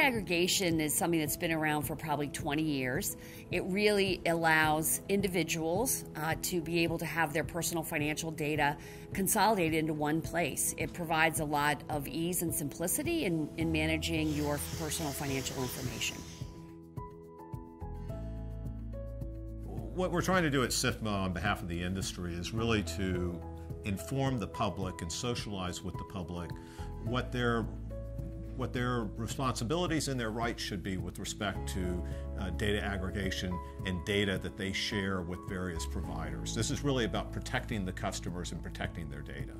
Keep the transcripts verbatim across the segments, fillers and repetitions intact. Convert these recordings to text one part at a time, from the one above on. aggregation is something that's been around for probably twenty years. It really allows individuals uh, to be able to have their personal financial data consolidated into one place. It provides a lot of ease and simplicity in, in managing your personal financial information. What we're trying to do at SIFMA on behalf of the industry is really to inform the public and socialize with the public what their what their responsibilities and their rights should be with respect to uh, data aggregation and data that they share with various providers. This is really about protecting the customers and protecting their data.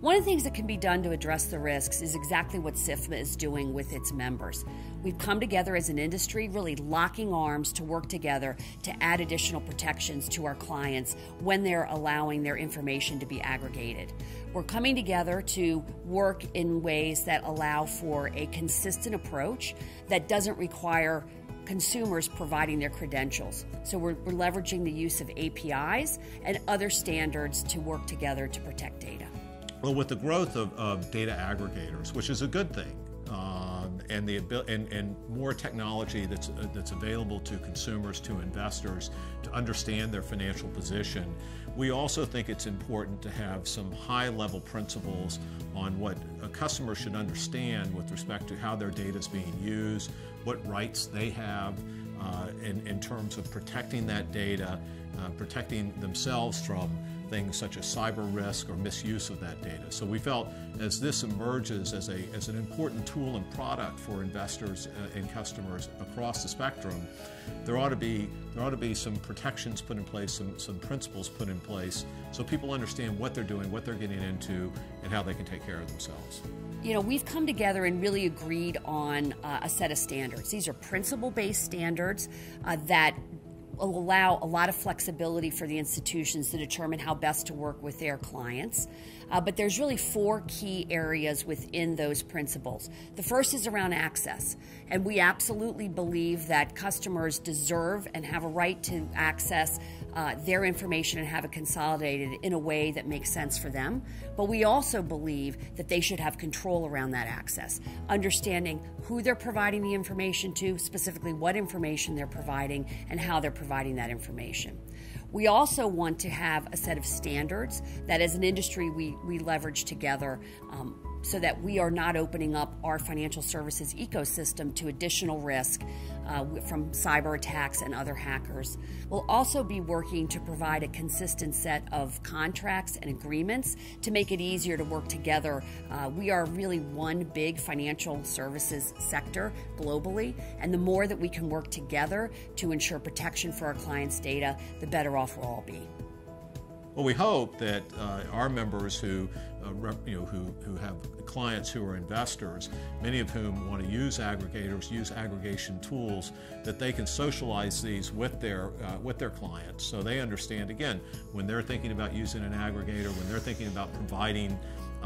One of the things that can be done to address the risks is exactly what SIFMA is doing with its members. We've come together as an industry, really locking arms to work together to add additional protections to our clients when they're allowing their information to be aggregated. We're coming together to work in ways that allow for a consistent approach that doesn't require consumers providing their credentials. So we're, we're leveraging the use of A P Is and other standards to work together to protect data. Well, with the growth of, of data aggregators, which is a good thing, um, and the and, and more technology that's uh, that's available to consumers, to investors, to understand their financial position, we also think it's important to have some high-level principles on what a customer should understand with respect to how their data is being used, what rights they have uh, in, in terms of protecting that data, uh, protecting themselves from things such as cyber risk or misuse of that data. So we felt as this emerges as, a, as an important tool and product for investors and customers across the spectrum, there ought to be, there ought to be some protections put in place, some, some principles put in place so people understand what they're doing, what they're getting into, and how they can take care of themselves. You know, we've come together and really agreed on uh, a set of standards. These are principle-based standards uh, that will allow a lot of flexibility for the institutions to determine how best to work with their clients. Uh, but there's really four key areas within those principles. The first is around access. And we absolutely believe that customers deserve and have a right to access uh, their information and have it consolidated in a way that makes sense for them. But we also believe that they should have control around that access, understanding who they're providing the information to, specifically what information they're providing and how they're providing providing that information. We also want to have a set of standards that as an industry we, we leverage together um, so that we are not opening up our financial services ecosystem to additional risk uh, from cyber attacks and other hackers. We'll also be working to provide a consistent set of contracts and agreements to make it easier to work together. Uh, we are really one big financial services sector globally, and the more that we can work together to ensure protection for our clients' data, the better off we'll all be. Well, we hope that uh, our members who, uh, rep, you know, who, who have clients who are investors, many of whom want to use aggregators, use aggregation tools, that they can socialize these with their, uh, with their clients so they understand, again, when they're thinking about using an aggregator, when they're thinking about providing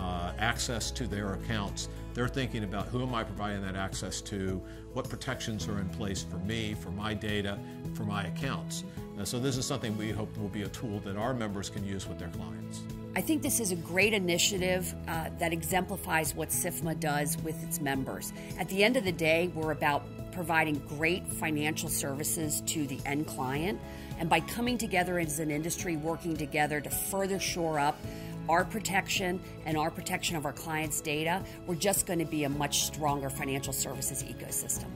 Uh, access to their accounts, they're thinking about who am I providing that access to, what protections are in place for me, for my data, for my accounts. Uh, so this is something we hope will be a tool that our members can use with their clients. I think this is a great initiative uh, that exemplifies what SIFMA does with its members. At the end of the day, we're about providing great financial services to the end client, and by coming together as an industry, working together to further shore up our protection and our protection of our clients' data, we're just going to be a much stronger financial services ecosystem.